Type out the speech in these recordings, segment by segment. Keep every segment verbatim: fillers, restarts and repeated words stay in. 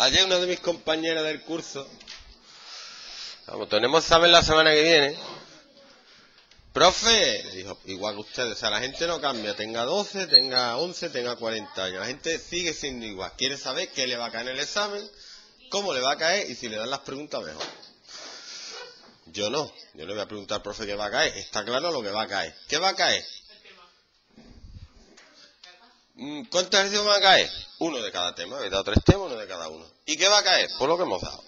Ayer una de mis compañeras del curso, como tenemos examen la semana que viene, profe, le dijo, igual que ustedes, o sea, la gente no cambia, tenga doce, tenga once, tenga cuarenta años, la gente sigue siendo igual, quiere saber qué le va a caer en el examen, cómo le va a caer y si le dan las preguntas mejor. Yo no, yo le voy a preguntar al profe qué va a caer, está claro lo que va a caer. ¿Qué va a caer? ¿Cuántos ejercicios van a caer? Uno de cada tema, he dado tres temas, uno de cada uno. ¿Y qué va a caer? Por lo que hemos dado.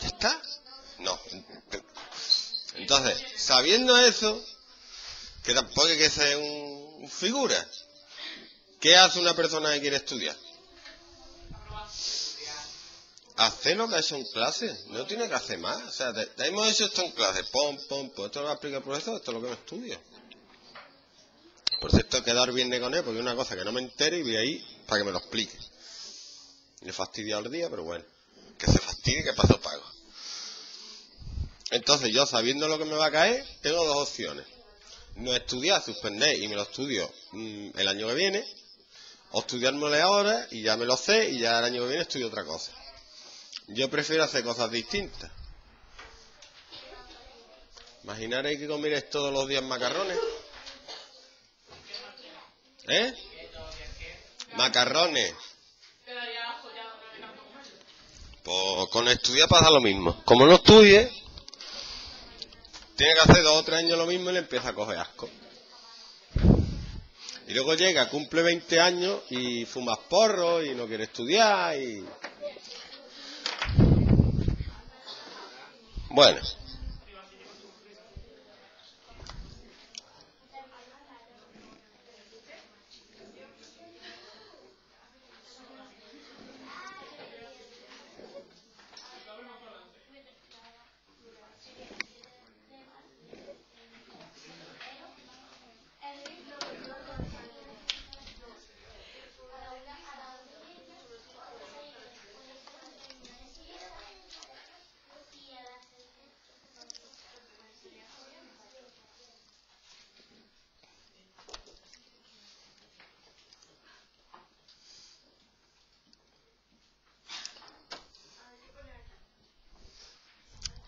¿Ya está? No. Entonces, sabiendo eso, que tampoco hay que ser un, un figura, ¿qué hace una persona que quiere estudiar? Hacer lo que ha hecho en clase, no tiene que hacer más. O sea, te, te hemos hecho esto en clase, pom, pom, pom, esto lo va a explicar el profesor, esto es lo que me estudio. Por cierto, quedar bien de con él, porque es una cosa que no me entero y voy ahí para que me lo explique. Le he fastidiado el día, pero bueno, que se fastidie, que paso pago. Entonces, yo sabiendo lo que me va a caer, tengo dos opciones. No estudiar, suspender y me lo estudio mmm, el año que viene, o estudiármelo ahora y ya me lo sé y ya el año que viene estudio otra cosa. Yo prefiero hacer cosas distintas. Imaginaréis que comierais todos los días macarrones. ¿Eh? Macarrones. Pues con estudiar pasa lo mismo. Como no estudie, tiene que hacer dos o tres años lo mismo y le empieza a coger asco. Y luego llega, cumple veinte años y fumas porro y no quiere estudiar y... Bueno.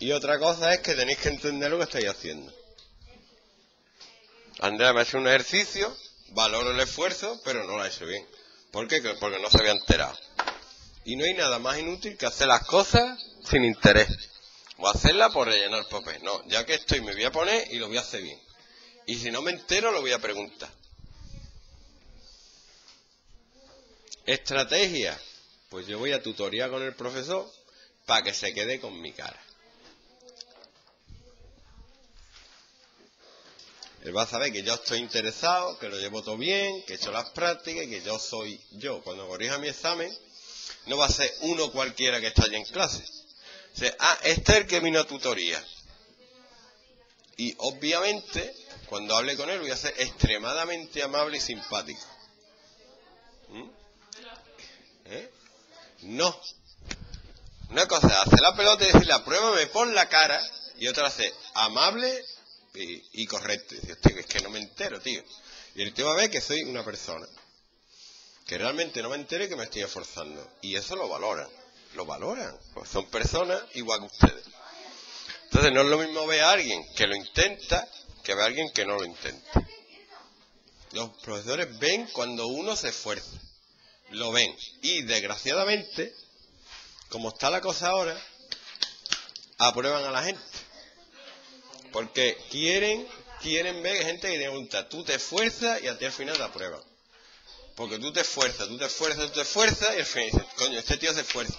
Y otra cosa es que tenéis que entender lo que estáis haciendo. Andrea me ha hecho un ejercicio, valoro el esfuerzo, pero no lo ha hecho bien. ¿Por qué? Porque no se había enterado. Y no hay nada más inútil que hacer las cosas sin interés. O hacerlas por rellenar papel. No, ya que estoy me voy a poner y lo voy a hacer bien. Y si no me entero lo voy a preguntar. Estrategia. Pues yo voy a tutoría con el profesor para que se quede con mi cara. Él va a saber que yo estoy interesado, que lo llevo todo bien, que he hecho las prácticas y que yo soy yo. Cuando corrija mi examen, no va a ser uno cualquiera que está allí en clase. O sea, ah, este es el que vino a tutoría. Y obviamente, cuando hable con él, voy a ser extremadamente amable y simpático. ¿Mm? ¿Eh? No. Una cosa es hacer la pelota y decirle, apruébame por la cara, y otra es amable y correcto. Y dice, tío, es que no me entero, tío. Y el tío va a ver que soy una persona que realmente no me entero y que me estoy esforzando. Y eso lo valoran. Lo valoran. Pues son personas igual que ustedes. Entonces no es lo mismo ver a alguien que lo intenta que ver a alguien que no lo intenta. Los profesores ven cuando uno se esfuerza. Lo ven. Y desgraciadamente, como está la cosa ahora, aprueban a la gente. Porque quieren, quieren ver gente que te pregunta, tú te esfuerzas y a ti al final te aprueban. Porque tú te esfuerzas, tú te esfuerzas, tú te esfuerzas y al final dices, coño, este tío se esfuerza.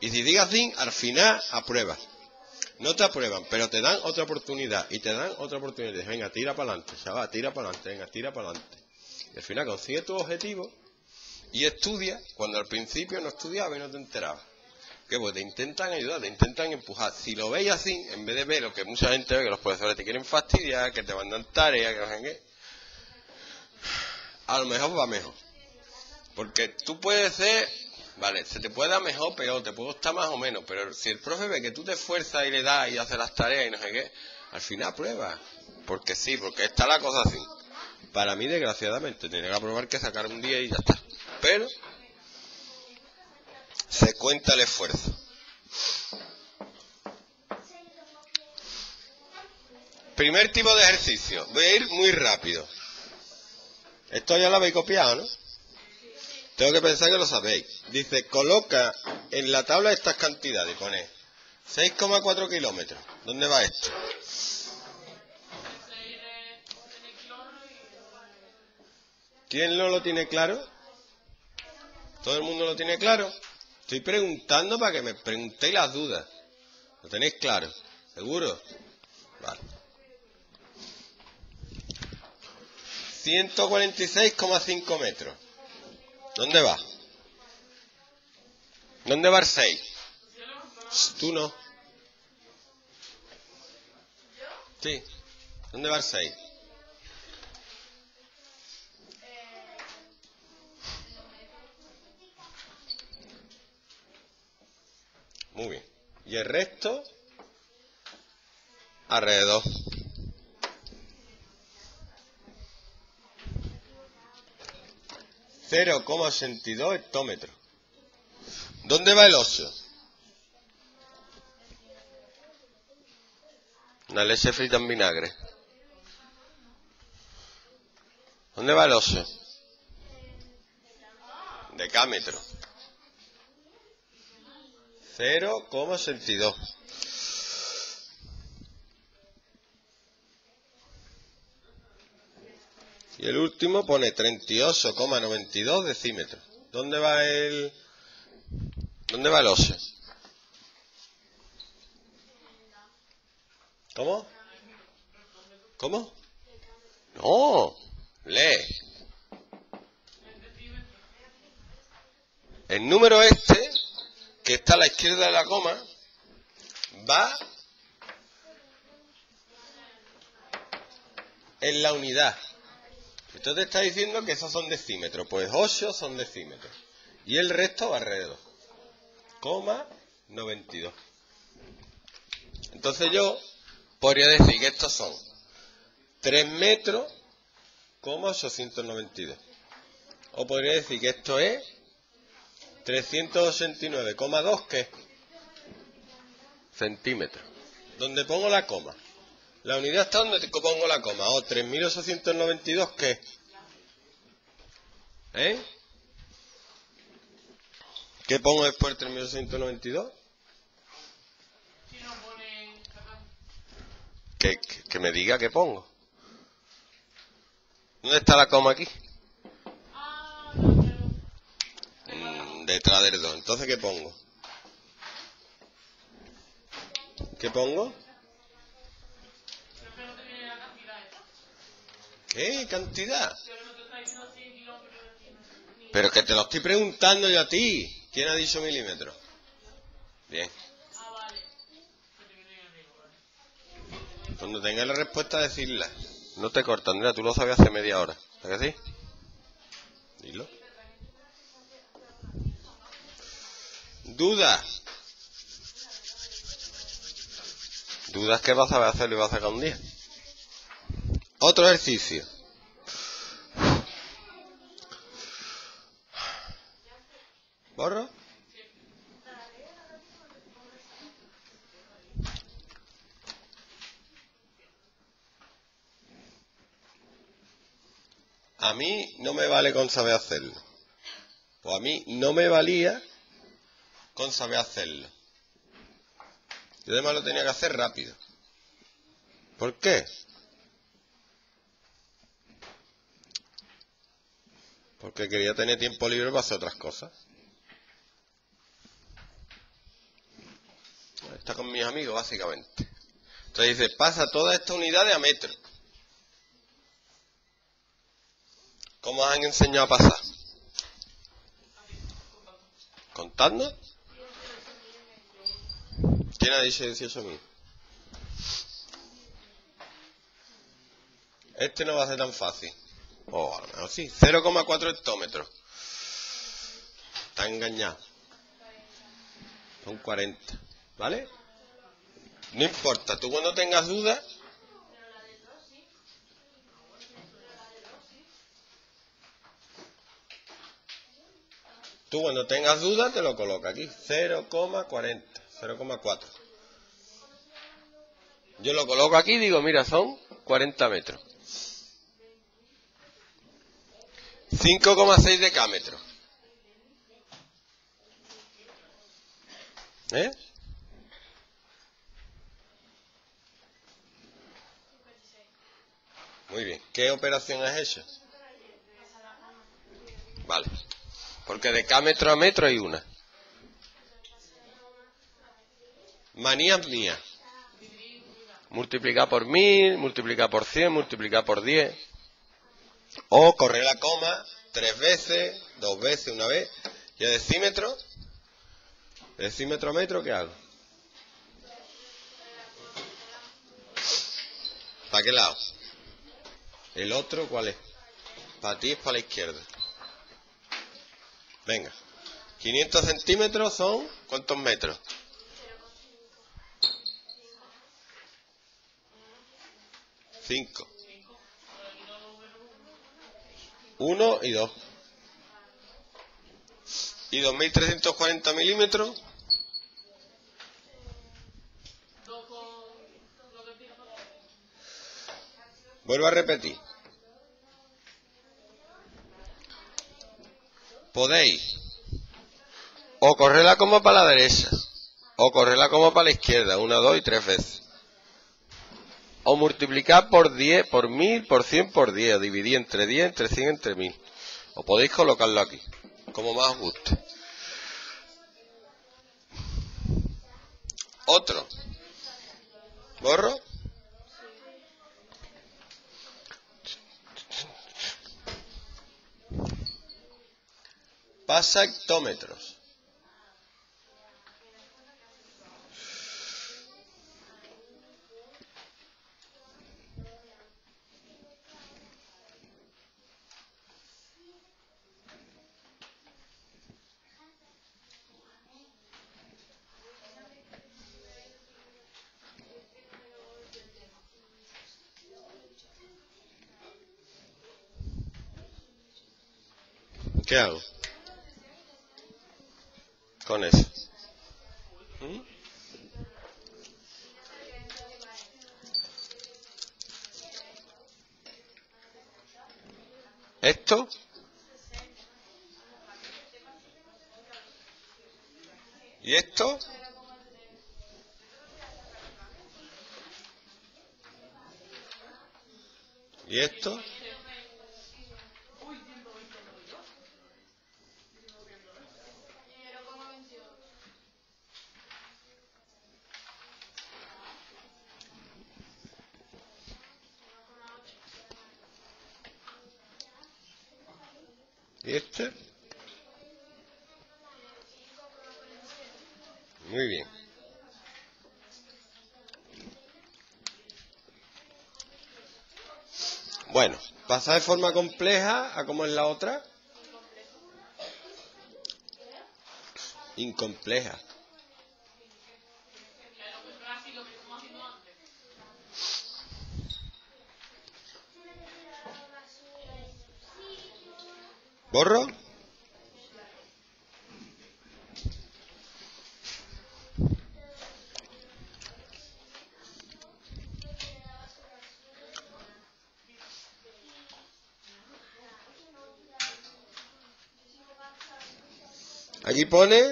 Y si digas así, al final apruebas. No te aprueban, pero te dan otra oportunidad y te dan otra oportunidad. Dices, venga, tira para adelante, chaval, tira para adelante, venga, tira para adelante. Y al final consigue tu objetivo y estudia cuando al principio no estudiaba y no te enterabas. Que pues te intentan ayudar, te intentan empujar. Si lo veis así, en vez de ver lo que mucha gente ve, que los profesores te quieren fastidiar, que te mandan tareas, que no sé qué, a lo mejor va mejor. Porque tú puedes ser, vale, se te puede dar mejor, peor, te puede gustar más o menos, pero si el profe ve que tú te esfuerzas y le das y haces las tareas y no sé qué, al final aprueba. Porque sí, porque está la cosa así. Para mí, desgraciadamente, tenía que aprobar que sacar un día y ya está. Pero... se cuenta el esfuerzo. Primer tipo de ejercicio. Voy a ir muy rápido. Esto ya lo habéis copiado, ¿no? Tengo que pensar que lo sabéis. Dice, coloca en la tabla estas cantidades. Pone seis coma cuatro kilómetros. ¿Dónde va esto? ¿Quién no lo tiene claro? ¿Todo el mundo lo tiene claro? Estoy preguntando para que me preguntéis las dudas. ¿Lo tenéis claro? ¿Seguro? Vale. ciento cuarenta y seis coma cinco metros. ¿Dónde va? ¿Dónde va el seis? Tú no. Sí. ¿Dónde va el seis? Muy bien. Y el resto, alrededor. cero coma ochenta y dos hectómetros. ¿Dónde va el ocho? Una leche frita en vinagre. ¿Dónde va el ocho? Decámetro. cero coma sesenta y dos. Y el último pone treinta y ocho coma noventa y dos decímetros. ¿Dónde va el ¿Dónde va el oso? ¿Cómo? ¿Cómo? No, lee. El número este, que está a la izquierda de la coma, va en la unidad. Entonces está diciendo que esos son decímetros. Pues ocho son decímetros. Y el resto va alrededor. Coma noventa y dos. Entonces yo podría decir que estos son tres metros, coma ochocientos noventa y dos. O podría decir que esto es trescientos ochenta y nueve coma dos, ¿qué? Centímetros. Donde pongo la coma. La unidad está donde te pongo la coma. O tres mil ochocientos noventa y dos, ¿qué? ¿Eh? ¿Qué pongo después de tres mil ochocientos noventa y dos? Que, que, que me diga qué pongo. ¿Dónde está la coma aquí? Mm, detrás del dos. Entonces, ¿qué pongo? ¿Qué pongo? ¿Qué cantidad? Pero que te lo estoy preguntando yo a ti. ¿Quién ha dicho milímetros? Bien. Cuando tengas la respuesta, decirla. No te corta, Andrea, tú lo sabías hace media hora. ¿Sabes que sí? Dilo. Dudas. Dudas que vas a saber hacer y vas a sacar un día. Otro ejercicio. ¿Borro? A mí no me vale con saber hacerlo. O a mí no me valía con saber hacerlo. Yo además lo tenía que hacer rápido. ¿Por qué? Porque quería tener tiempo libre para hacer otras cosas. Está con mis amigos, básicamente. Entonces dice, pasa todas estas unidades a metro. ¿Cómo os han enseñado a pasar? ¿Contando? ¿Quién ha dicho dieciocho mil? Este no va a ser tan fácil. O oh, a lo mejor sí. cero coma cuatro hectómetros. Está engañado. Son cuarenta. ¿Vale? No importa. Tú cuando tengas dudas... Tú cuando tengas duda te lo coloca aquí, cero coma cuarenta, cero coma cuatro. Yo lo coloco aquí y digo, mira, son cuarenta metros. cinco coma seis de K metro. ¿Eh? Muy bien. ¿Qué operación has hecho? Vale. Porque de K metro a metro hay una. Manía mía. Multiplicar por mil, multiplicar por cien, multiplicar por diez. O correr la coma tres veces, dos veces, una vez. Y a decímetro, decímetro a metro, ¿qué hago? ¿Para qué lado? ¿El otro cuál es? Para ti es para la izquierda. Venga. quinientos centímetros son ¿cuántos metros? cinco. uno y dos. Y dos mil trescientos cuarenta milímetros. Vuelvo a repetir. Podéis o correrla como para la derecha, o correrla como para la izquierda, una, dos y tres veces. O multiplicar por diez, por mil, por cien, por diez, o dividir entre diez, entre cien, entre mil. O podéis colocarlo aquí, como más os guste. Otro. Borro. Pasa hectómetros. ¿Qué hago con eso? ¿Mm? Esto y esto y esto. ¿Y este? Muy bien. Bueno, pasa de forma compleja a cómo es la otra. Incompleja. Borro. Aquí pone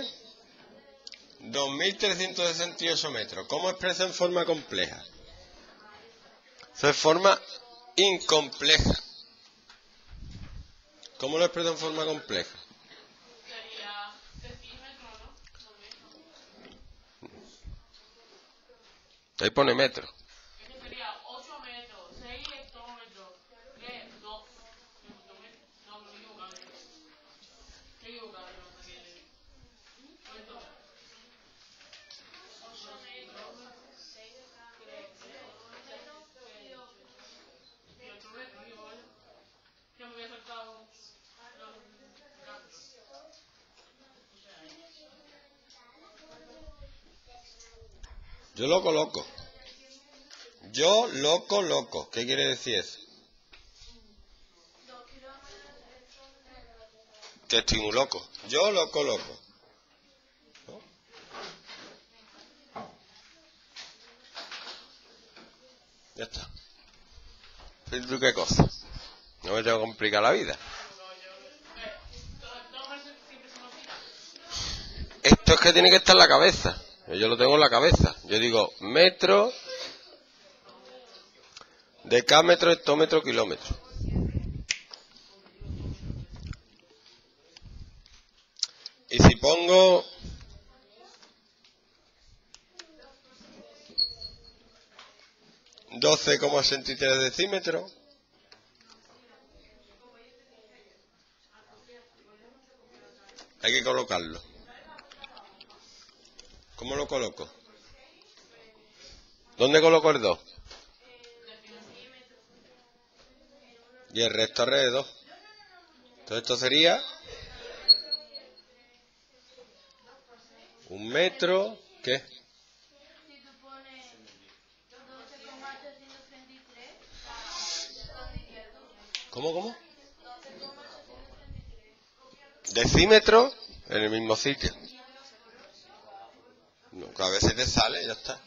dos mil trescientos sesenta y ocho metros. ¿Cómo expresa en forma compleja? Eso es forma incompleja. ¿Cómo lo expreso en forma compleja? Ahí pone metro. Yo lo coloco. Yo lo coloco. ¿Qué quiere decir eso? que estoy muy loco. Yo lo coloco. ¿No? Ya está. ¿Tú qué cosa? No me tengo que complicar la vida. Esto es que tiene que estar en la cabeza. Yo lo tengo en la cabeza. Yo digo metro, decámetro, hectómetro, kilómetro. Y si pongo doce coma sesenta y tres decímetros, hay que colocarlo. ¿Cómo lo coloco? ¿Dónde coloco el dos? Y el resto alrededor. Entonces esto sería un metro, ¿qué? ¿Cómo, cómo? Decímetro en el mismo sitio. No, a veces te sale, ya está.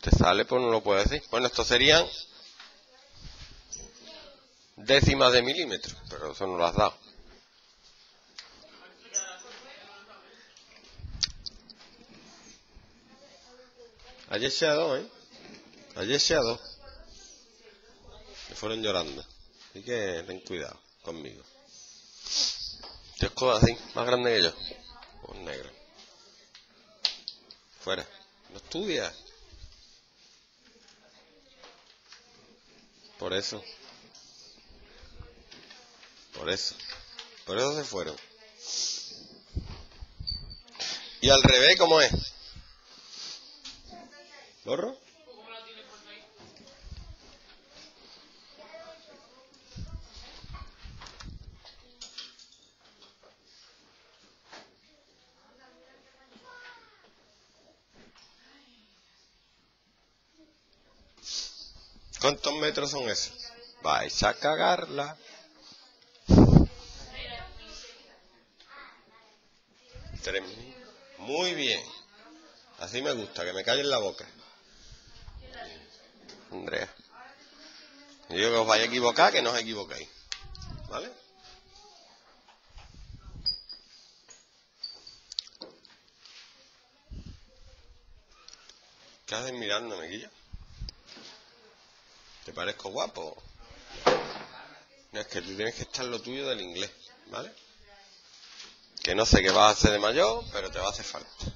Te sale, pues no lo puedo decir. Bueno, estos serían décimas de milímetro, pero eso no lo has dado. Ayer se ha dado, ¿eh? Ayer se ha dado. Me fueron llorando. Así que ten cuidado conmigo. Yo es cosa así, más grande que yo. Un negro. Fuera. No estudias. Por eso. Por eso. Por eso se fueron. Y al revés, ¿cómo es? ¿Borro? ¿Cuántos metros son esos? Vais a cagarla. Tres. Muy bien. Así me gusta, que me callen la boca. Andrea. Yo digo que os vais a equivocar, que no os equivocáis. ¿Vale? ¿Qué haces mirándome, Guilla? ¿Te parezco guapo? No, es que tú tienes que estar lo tuyo del inglés, ¿vale? Que no sé qué vas a hacer de mayor, pero te va a hacer falta.